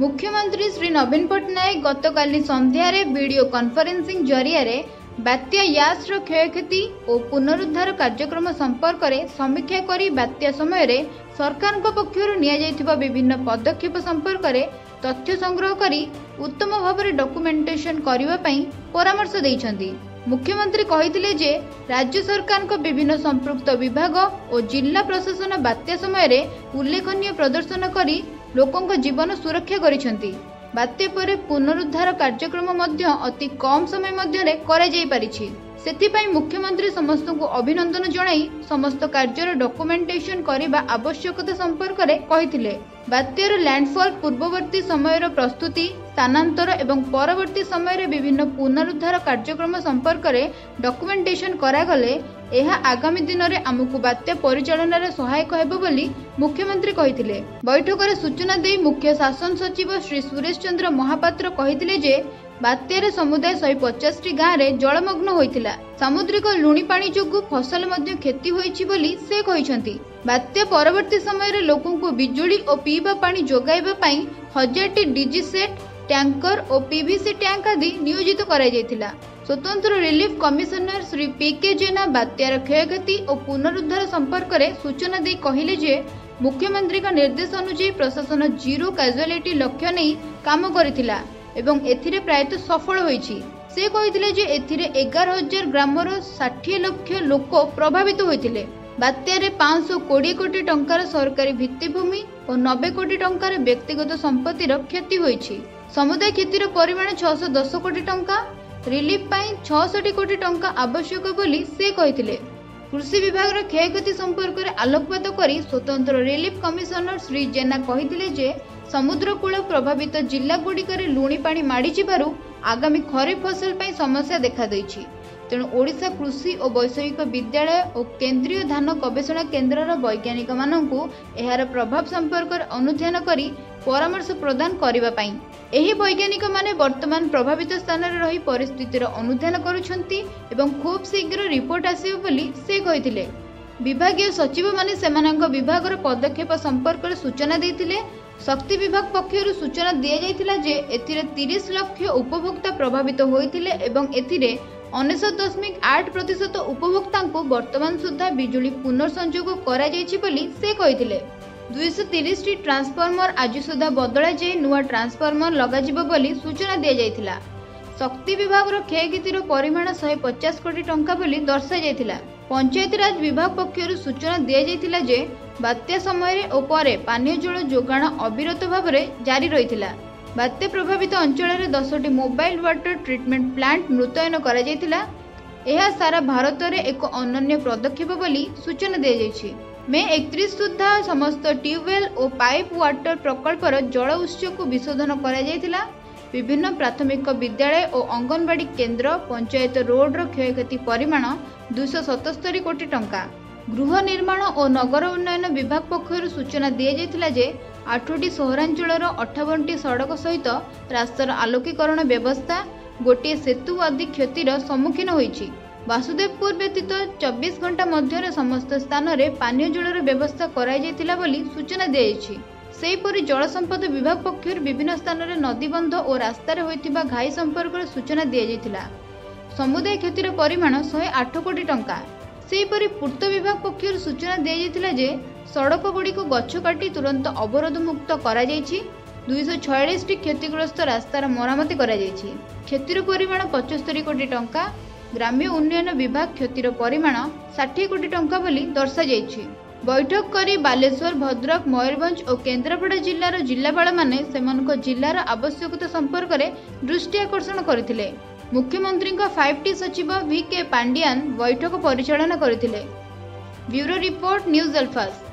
मुख्यमंत्री श्री नवीन पटनायक गतकाली संध्यारे वीडियो कॉन्फ्रेंसिंग जरिया बात्या यास्र क्षयक्षति और पुनरुद्धार कार्यक्रम संपर्क में समीक्षा कर बात्या समय सरकार पक्षर निया विभिन्न पदक्षेप संपर्क में तथ्य संग्रह कर उत्तम भाव में डॉक्यूमेंटेशन करने परामर्श देइछन्ती। मुख्यमंत्री कहिथिले जे राज्य सरकार को विभिन्न संपृक्त विभाग और जिला प्रशासन बात्या समय उल्लेखनीय प्रदर्शन कर लोकों जीवन सुरक्षा करिसेंती। बात्या पर पुनरुद्धार कार्यक्रम अति कम समय मध्य करा जाई पारिछि। सेतिपाई मुख्यमंत्री समस्त को अभिनंदन जनाई समस्त कार्यर डॉक्यूमेंटेशन करने आवश्यकता संपर्क में कही बात्यार लैंडफॉल पूर्ववर्ती समय प्रस्तुति स्थानांतर एवं परवर्ती समय विभिन्न पुनरुद्धार कार्यक्रम संपर्क में डॉक्यूमेंटेशन करागले यह आगामी दिन में आमको बात्या परिचालन सहायक होली मुख्यमंत्री कही। बैठक में सूचना दे मुख्य शासन सचिव श्री सुरेश चंद्र महापात्र कही बात्यारे समुदाय 150 गाँव में जलमग्न होता सामुद्रिक लुणी पानी जो फसल क्षति होती से कहते। बात्या परवर्ती समय लोकों को बिजुली और पीवा पानी जोगाइबा 1000 डीजी सेट टैंकर और पीवीसी टैंक आदि नियोजित कराइथिला। स्वतंत्र रिलीफ कमिशनर श्री पी के जेना बात्यार क्षयक्षति और पुनरुद्धार संपर्क में सूचना दे कहिले जे मुख्यमंत्री का निर्देश अनुसार प्रशासन जीरो कैजुअलिटी लक्ष्य नहीं काम करथिला एवं एथिरे प्रायतः सफल होइछि। से कहिथिले जे एथिरे 11000 ग्रामर 60 लाख लोक प्रभावित होइथिले। बात्यारे 520 कोटी टंकार सरकारी भित्तिभूमि और 90 कोटी टंकार व्यक्तिगत संपत्तिर क्षति होइछि। समुदाय क्षतिर परिमाण 610 कोटी टंका रिलीफ पाई 66 कोटी टंका आवश्यक बोली से कहिथिले। कृषि विभाग क्षयक्षति संपर्क में आलोकपात कर स्वतंत्र रिलीफ कमिशनर श्री जेना कहिथिले जे समुद्रकूल प्रभावित जिलागुड़िकर लुणी पानी माड़ी जिबारु आगामी खरीफ फसल पर समस्या देखा देछि। तेणु ओडिशा कृषि और वैषयिक विद्यालय और केंद्रीय धान गवेषणा केन्द्र वैज्ञानिक मानू एहार प्रभाव संपर्क अनुध्यान कर परामर्श प्रदान करिबा पई। एही वैज्ञानिक माने वर्तमान प्रभावित स्थान में रही परिस्थितिर अनुध्यान करुछन्ती एवं खूब शीघ्र रिपोर्ट आसिबो बोली से कहिथिले। विभागीय सचिव माने सेमानंक विभागर पदक्षेप संपर्क सूचना देथिले। शक्ति विभाग पक्षर सूचना दि जाइथिला जे एथिरे 30 लाख उपभोक्ता प्रभावित होइथिले एवं एथिरे 19.8% उपभोक्ता को वर्तमान सुधा बिजुली पुनर्संयोग करा जाइछि बोली से कहिथिले। 230 टी ट्रांसफार्मर आज सुधा बदला जाए नुआ ट्रांसफार्मर लगाजिबो बोली सूचना दि जाइथिला। शक्ति विभाग क्षयक्षतिर परिमाण 150 कोटी टंका बोली दर्शा जाइथिला। पंचायतीराज विभाग पक्षर सूचना दि जाइथिला जे बात्या समय और परे पानी जल जोगाण अविरत भाव में जारी रही है। बात्या प्रभावित अंचल में 10 मोबाइल वाटर ट्रीटमेंट प्लांट नूतन करा जाइथिला। यह सारा भारत में एक अनन्य पदक्षेप बोली सूचना दि जाइछि। मे 31 सुधा समस्त ट्यूबवेल और पाइप वाटर प्रकल्पर जल उत्स को विशोधन करा जाइथिला। विभिन्न प्राथमिक विद्यालय और अंगनवाड़ी केन्द्र पंचायत रोड क्षयक्षति परिमाण 277 कोटी टंका। गृह निर्माण और नगर उन्नयन विभाग पक्षर सूचना दि जाइथिला जे 8 सहरांचल 58 सड़क सहित रास्तार आलोकीकरण व्यवस्था गोटे सेतु आदि क्षतिर सम्मुखीन होइछि। वासुदेवपुर व्यतीत 24 घंटा मध्य समस्त स्थान में पानी जलर व्यवस्था कराई जाइथिला बोली सूचना दि जाइछि। सेहिपरि जल संपद विभाग पक्षर विभिन्न स्थान में नदीबंध और रास्तार होइथिबा घाई संपर्क सूचना दि जाइथिला। समुदाय क्षतिर परिमाण 108 कोटी टंका। सेहीपरि पूर्त विभाग पक्षर सूचना दि जाइथिला जे सड़क गुड़िक गछ काटी तुरंत अवरोध मुक्त करा जाइछि। 246 टी क्षतिग्रस्त रास्तार मरामती करा जाइछि। क्षतिर परिमाण 75 कोटी टंका। ग्राम्य उन्नयन विभाग क्षतिर परिमाण 60 कोटी टंका बोली दर्शा जाइछि। बैठक करी बालेश्वर भद्रक मयूरभंज और केन्द्रापड़ा जिलार जिलापाल माने सेमानक जिलार आवश्यकता संपर्क में दृष्टि आकर्षण करथिले। मुख्यमंत्री का 5T सचिव वीके पांडियान बैठक परिचालन करथिले। ब्यूरो रिपोर्ट न्यूज अल्फाज।